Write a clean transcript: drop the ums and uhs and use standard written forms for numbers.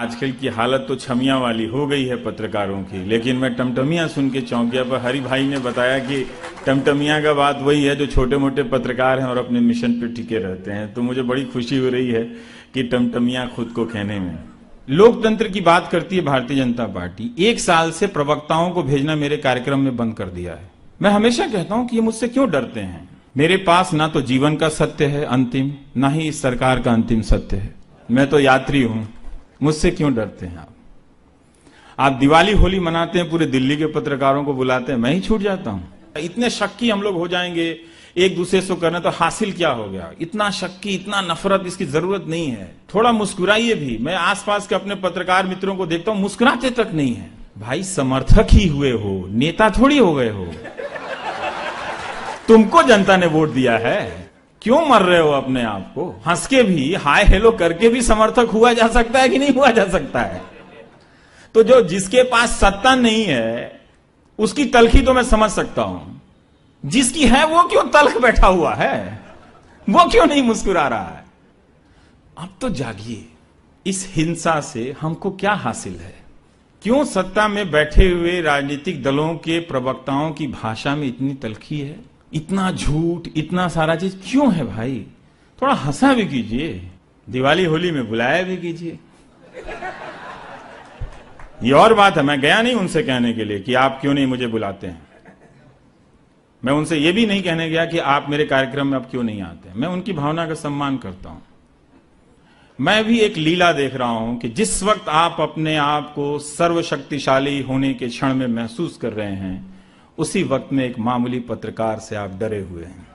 आजकल की हालत तो छमियां वाली हो गई है पत्रकारों की, लेकिन मैं टमटमियां सुन के चौंक गया। पर हरि भाई ने बताया कि टमटमियां का बात वही है जो छोटे मोटे पत्रकार हैं और अपने मिशन पे टिके रहते हैं। तो मुझे बड़ी खुशी हो रही है कि टमटमियां खुद को कहने में। लोकतंत्र की बात करती है भारतीय जनता पार्टी। एक साल से प्रवक्ताओं को भेजना मेरे कार्यक्रम में बंद कर दिया है। मैं हमेशा कहता हूं कि ये मुझसे क्यों डरते हैं। मेरे पास ना तो जीवन का सत्य है अंतिम, ना ही इस सरकार का अंतिम सत्य है। मैं तो यात्री हूं, मुझसे क्यों डरते हैं आप दिवाली होली मनाते हैं, पूरे दिल्ली के पत्रकारों को बुलाते हैं, मैं ही छूट जाता हूं। इतने शक्की हम लोग हो जाएंगे एक दूसरे से करना, तो हासिल क्या हो गया। इतना शक्की, इतना नफरत, इसकी जरूरत नहीं है। थोड़ा मुस्कुराइए भी। मैं आसपास के अपने पत्रकार मित्रों को देखता हूं, मुस्कुराते तक नहीं है। भाई समर्थक ही हुए हो, नेता थोड़ी हो गए हो। तुमको जनता ने वोट दिया है, क्यों मर रहे हो अपने आप को। हंस के भी, हाय हेलो करके भी समर्थक हुआ जा सकता है कि नहीं हुआ जा सकता है। तो जो जिसके पास सत्ता नहीं है उसकी तलखी तो मैं समझ सकता हूं, जिसकी है वो क्यों तलख बैठा हुआ है, वो क्यों नहीं मुस्कुरा रहा है। अब तो जागिए, इस हिंसा से हमको क्या हासिल है। क्यों सत्ता में बैठे हुए राजनीतिक दलों के प्रवक्ताओं की भाषा में इतनी तलखी है, इतना झूठ, इतना सारा चीज क्यों है। भाई थोड़ा हंसा भी कीजिए, दिवाली होली में बुलाया भी कीजिए। ये और बात है, मैं गया नहीं उनसे कहने के लिए कि आप क्यों नहीं मुझे बुलाते हैं। मैं उनसे ये भी नहीं कहने गया कि आप मेरे कार्यक्रम में आप क्यों नहीं आते हैं। मैं उनकी भावना का सम्मान करता हूं। मैं भी एक लीला देख रहा हूं कि जिस वक्त आप अपने आप को सर्वशक्तिशाली होने के क्षण में महसूस कर रहे हैं, उसी वक्त में एक मामूली पत्रकार से आप डरे हुए हैं।